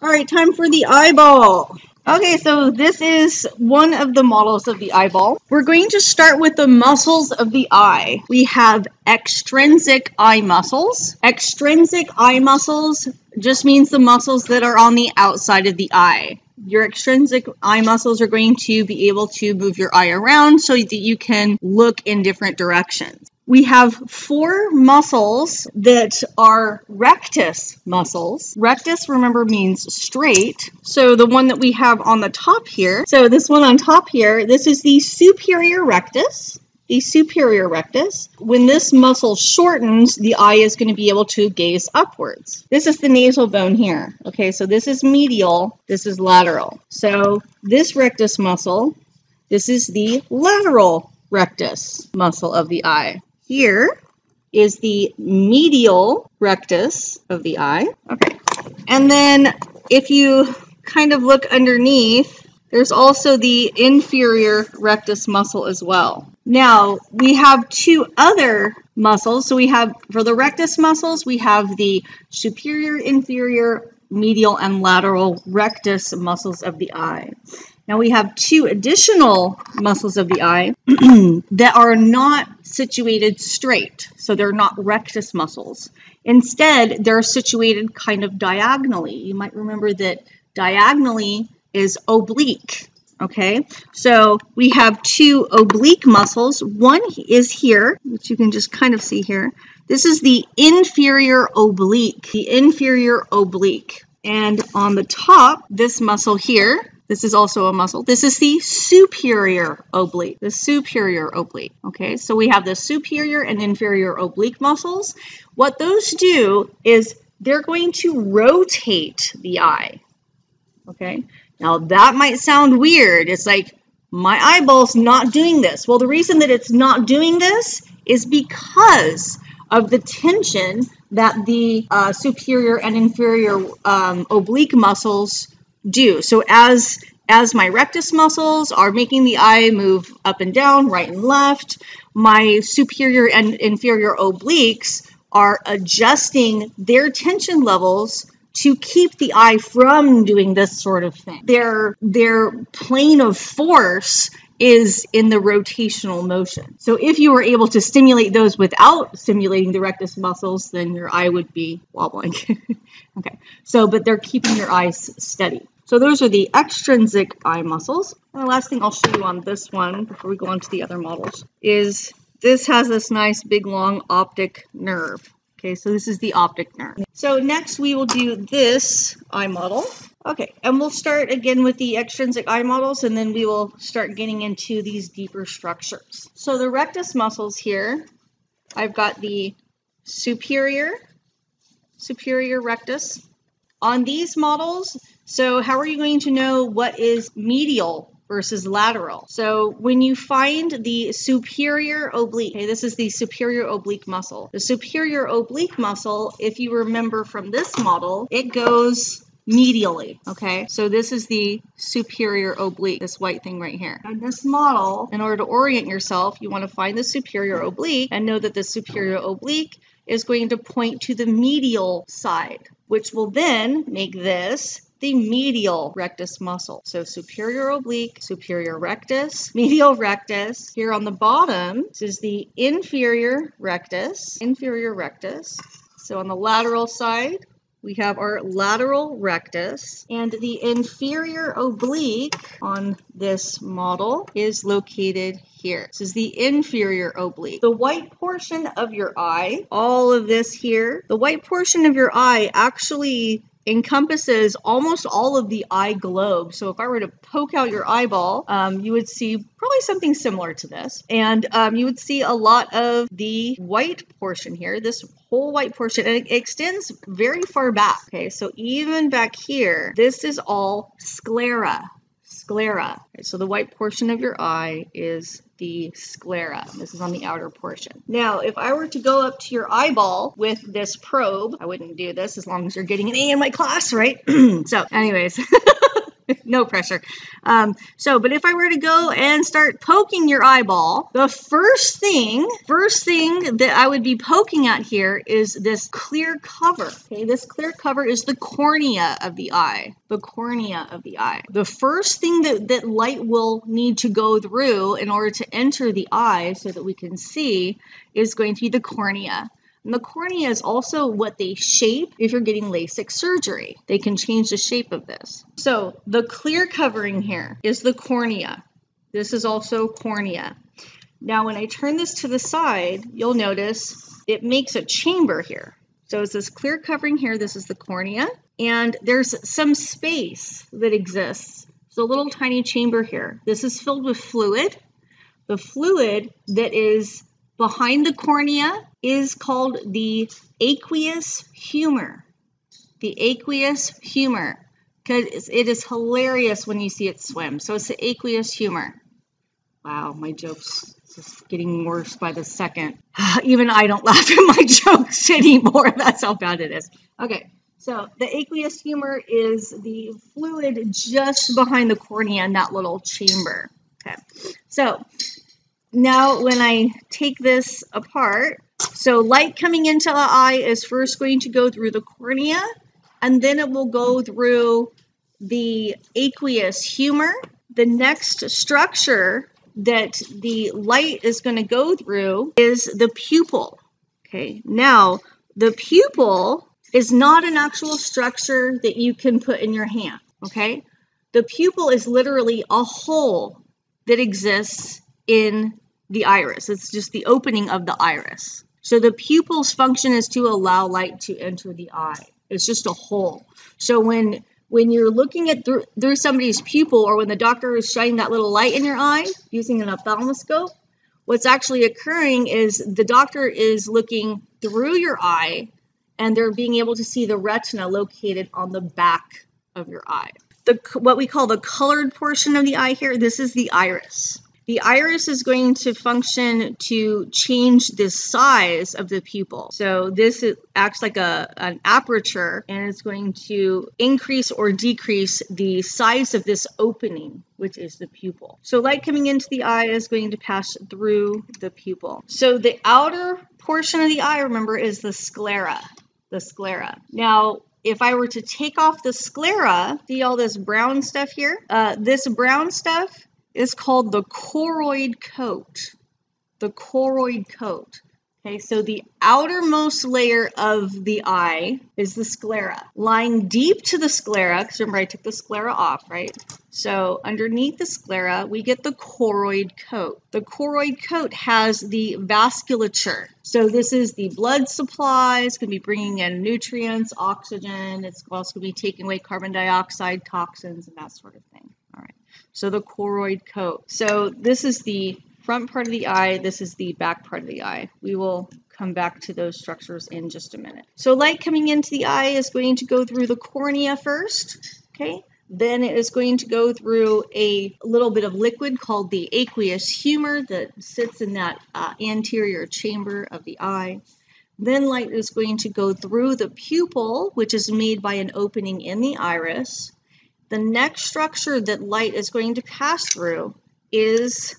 All right, time for the eyeball. Okay, so this is one of the models of the eyeball. We're going to start with the muscles of the eye. We have extrinsic eye muscles. Extrinsic eye muscles just means the muscles that are on the outside of the eye. Your extrinsic eye muscles are going to be able to move your eye around so that you can look in different directions. We have four muscles that are rectus muscles. Rectus, remember, means straight. So the one that we have on the top here, so this one on top here, this is the superior rectus. The superior rectus. When this muscle shortens, the eye is going to be able to gaze upwards. This is the nasal bone here. Okay, so this is medial, this is lateral. So this rectus muscle, this is the lateral rectus muscle of the eye. Here is the medial rectus of the eye. Okay. And then if you kind of look underneath, there's also the inferior rectus muscle as well. Now, we have two other muscles. So we have, for the rectus muscles, we have the superior, inferior, medial, and lateral rectus muscles of the eye. Now we have two additional muscles of the eye that are not situated straight. So they're not rectus muscles. Instead, they're situated kind of diagonally. You might remember that diagonally is oblique, okay? So we have two oblique muscles. One is here, which you can just kind of see here. This is the inferior oblique, And on the top, this muscle here, this is also a muscle. This is the superior oblique, Okay, so we have the superior and inferior oblique muscles. What those do is they're going to rotate the eye, okay? Now that might sound weird. It's like, my eyeball's not doing this. Well, the reason that it's not doing this is because of the tension that the superior and inferior oblique muscles do. So as my rectus muscles are making the eye move up and down, right and left, my superior and inferior obliques are adjusting their tension levels to keep the eye from doing this sort of thing. Their plane of force is in the rotational motion. So if you were able to stimulate those without stimulating the rectus muscles, then your eye would be wobbling. Okay, so, but they're keeping your eyes steady. So those are the extrinsic eye muscles. And the last thing I'll show you on this one before we go on to the other models is this has this nice big long optic nerve. Okay, so this is the optic nerve. So next we will do this eye model. Okay, and we'll start again with the extrinsic eye models, and then we will start getting into these deeper structures. So the rectus muscles here, I've got the superior rectus. On these models, so how are you going to know what is medial versus lateral? So when you find the superior oblique, okay, this is the superior oblique muscle. The superior oblique muscle, if you remember from this model, it goes medially, okay? So this is the superior oblique, this white thing right here. On this model, in order to orient yourself, you want to find the superior oblique and know that the superior oblique is going to point to the medial side, which will then make this the medial rectus muscle. So superior oblique, superior rectus, medial rectus. Here on the bottom, this is the inferior rectus. So on the lateral side, we have our lateral rectus, and the inferior oblique on this model is located here. This is the inferior oblique. The white portion of your eye, all of this here, the white portion of your eye actually encompasses almost all of the eye globe. So if I were to poke out your eyeball, you would see probably something similar to this. And you would see a lot of the white portion here, this whole white portion, and it extends very far back. Okay, so even back here, this is all sclera. Okay, so the white portion of your eye is the sclera. This is on the outer portion. Now, if I were to go up to your eyeball with this probe, I wouldn't do this as long as you're getting an A in my class, right? So anyways, No pressure. But if I were to go and start poking your eyeball, the first thing that I would be poking at here is this clear cover. Okay, this clear cover is the cornea of the eye. The cornea of the eye. The first thing that light will need to go through in order to enter the eye so that we can see is going to be the cornea. And the cornea is also what they shape if you're getting LASIK surgery. They can change the shape of this. So the clear covering here is the cornea. This is also cornea. Now when I turn this to the side, you'll notice it makes a chamber here. So it's this clear covering here, this is the cornea, and there's some space that exists. It's a little tiny chamber here. This is filled with fluid. The fluid that is behind the cornea is called the aqueous humor. The aqueous humor, because it is hilarious when you see it swim. So it's the aqueous humor. Wow, my joke's just getting worse by the second. Even I don't laugh at my jokes anymore. That's how bad it is. Okay, so the aqueous humor is the fluid just behind the cornea in that little chamber. Okay, so now when I take this apart, so light coming into the eye is first going to go through the cornea, and then it will go through the aqueous humor. The next structure that the light is going to go through is the pupil. Okay, now the pupil is not an actual structure that you can put in your hand. Okay, the pupil is literally a hole that exists in the iris. It's just the opening of the iris. So the pupil's function is to allow light to enter the eye. It's just a hole. So when you're looking at through somebody's pupil, or when the doctor is shining that little light in your eye using an ophthalmoscope, what's actually occurring is the doctor is looking through your eye, and they're being able to see the retina located on the back of your eye. What we call the colored portion of the eye here, this is the iris. The iris is going to function to change the size of the pupil. So this acts like an aperture, and it's going to increase or decrease the size of this opening, which is the pupil. So light coming into the eye is going to pass through the pupil. So the outer portion of the eye, remember, is the sclera. The sclera. Now, if I were to take off the sclera, see all this brown stuff here? This brown stuff is called the choroid coat. The choroid coat. Okay, so the outermost layer of the eye is the sclera. Lying deep to the sclera, because remember I took the sclera off, right? So underneath the sclera, we get the choroid coat. The choroid coat has the vasculature. So this is the blood supply. It's going to be bringing in nutrients, oxygen. It's also going to be taking away carbon dioxide, toxins, and that sort of thing. All right. So the choroid coat. So this is the front part of the eye. This is the back part of the eye. We will come back to those structures in just a minute. So light coming into the eye is going to go through the cornea first. Okay. Then it is going to go through a little bit of liquid called the aqueous humor that sits in that anterior chamber of the eye. Then light is going to go through the pupil, which is made by an opening in the iris. The next structure that light is going to pass through is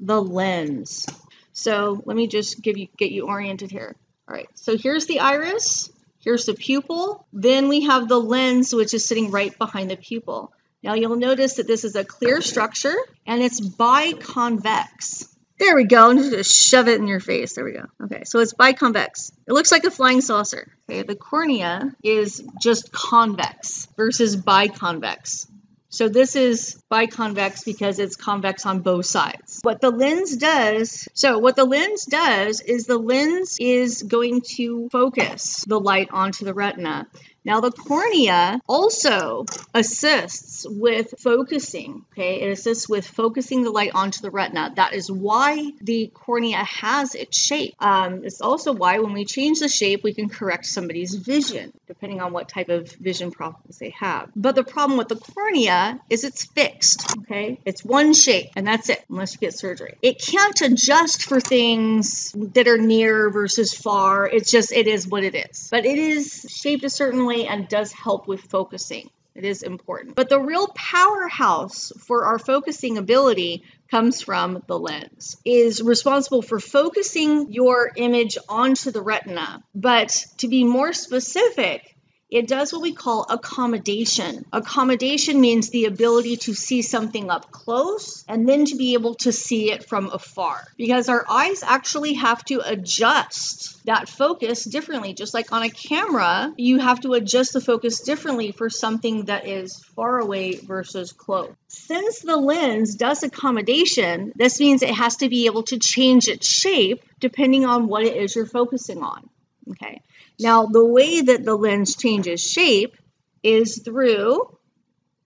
the lens. So let me just get you oriented here. All right, so here's the iris, here's the pupil, then we have the lens, which is sitting right behind the pupil. Now you'll notice that this is a clear structure, and it's biconvex. There we go, and just shove it in your face. There we go. Okay, so it's biconvex. It looks like a flying saucer. Okay, the cornea is just convex versus biconvex. So this is biconvex because it's convex on both sides. What the lens does is the lens is going to focus the light onto the retina. Now the cornea also assists with focusing, okay? It assists with focusing the light onto the retina. That is why the cornea has its shape. It's also why when we change the shape, we can correct somebody's vision, depending on what type of vision problems they have. But the problem with the cornea is it's fixed, okay? It's one shape, and that's it, unless you get surgery. It can't adjust for things that are near versus far. It's just, it is what it is. But it is shaped a certain way and does help with focusing. It is important. But the real powerhouse for our focusing ability comes from the lens. It is responsible for focusing your image onto the retina. But to be more specific, it does what we call accommodation. Accommodation means the ability to see something up close and then to be able to see it from afar, because our eyes actually have to adjust that focus differently. Just like on a camera, you have to adjust the focus differently for something that is far away versus close. Since the lens does accommodation, this means it has to be able to change its shape depending on what it is you're focusing on. Okay. Now, the way that the lens changes shape is through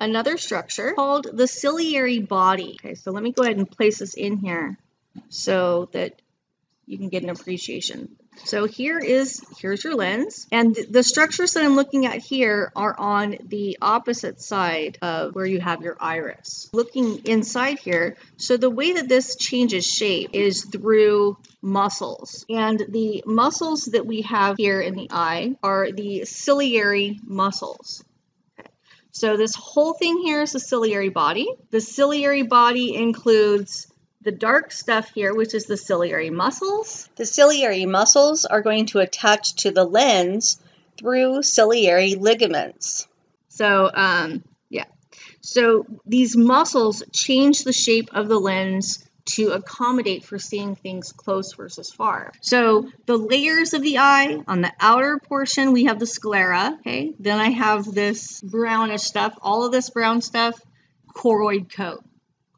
another structure called the ciliary body. Okay, so let me go ahead and place this in here so that you can get an appreciation. So here's your lens. And the structures that I'm looking at here are on the opposite side of where you have your iris. Looking inside here, so the way that this changes shape is through muscles. And the muscles that we have here in the eye are the ciliary muscles. Okay. So this whole thing here is the ciliary body. The ciliary body includes the dark stuff here, which is the ciliary muscles. The ciliary muscles are going to attach to the lens through ciliary ligaments. So, so these muscles change the shape of the lens to accommodate for seeing things close versus far. So the layers of the eye, on the outer portion, we have the sclera, okay? Then I have this brownish stuff, all of this brown stuff, choroid coat.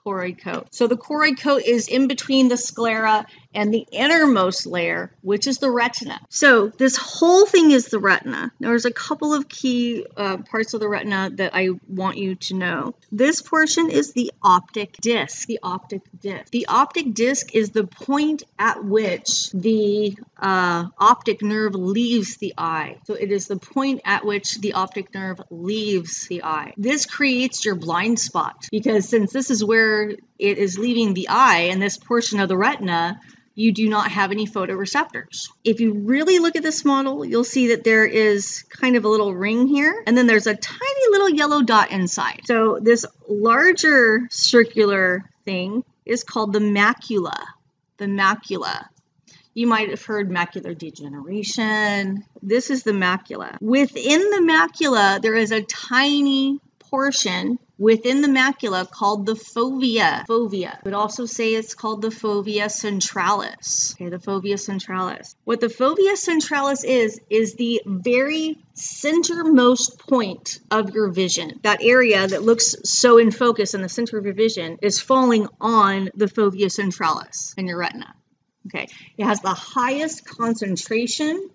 Choroid coat. So the choroid coat is in between the sclera and the innermost layer, which is the retina. So this whole thing is the retina. There's a couple of key parts of the retina that I want you to know. This portion is the optic disc. The optic disc. The optic disc is the point at which the optic nerve leaves the eye. So it is the point at which the optic nerve leaves the eye. This creates your blind spot, because since this is where it is leaving the eye and this portion of the retina, you do not have any photoreceptors. If you really look at this model, you'll see that there is kind of a little ring here, and then there's a tiny little yellow dot inside. So this larger circular thing is called the macula. The macula. You might have heard macular degeneration. This is the macula. Within the macula, there is a tiny portion within the macula called the fovea. Fovea. We'd also say it's called the fovea centralis. Okay, the fovea centralis. What the fovea centralis is the very centermost point of your vision. That area that looks so in focus in the center of your vision is falling on the fovea centralis in your retina. Okay, it has the highest concentration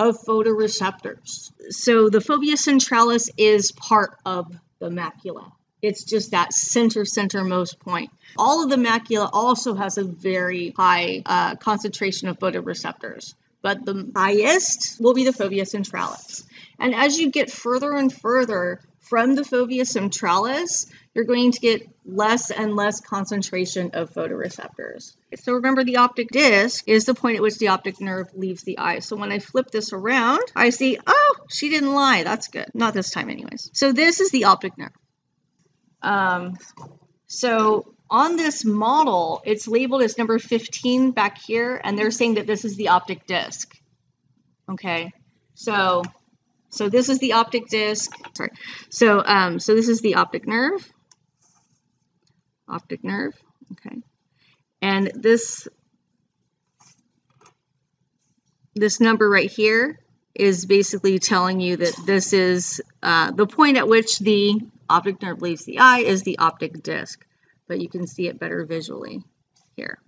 of photoreceptors. So the fovea centralis is part of the macula. It's just that centermost point. All of the macula also has a very high concentration of photoreceptors, but the highest will be the fovea centralis. And as you get further and further from the fovea centralis, you're going to get less and less concentration of photoreceptors. So remember, the optic disc is the point at which the optic nerve leaves the eye. So when I flip this around, I see, oh, she didn't lie. That's good. Not this time anyways. So this is the optic nerve. So on this model, it's labeled as number 15 back here, and they're saying that this is the optic disc. Okay, so this is the optic disc. Sorry. So this is the optic nerve. Optic nerve. Okay. And this number right here is basically telling you that this is the point at which the optic nerve leaves the eye is the optic disc. But you can see it better visually here.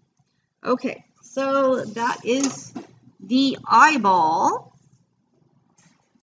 Okay. So that is the eyeball.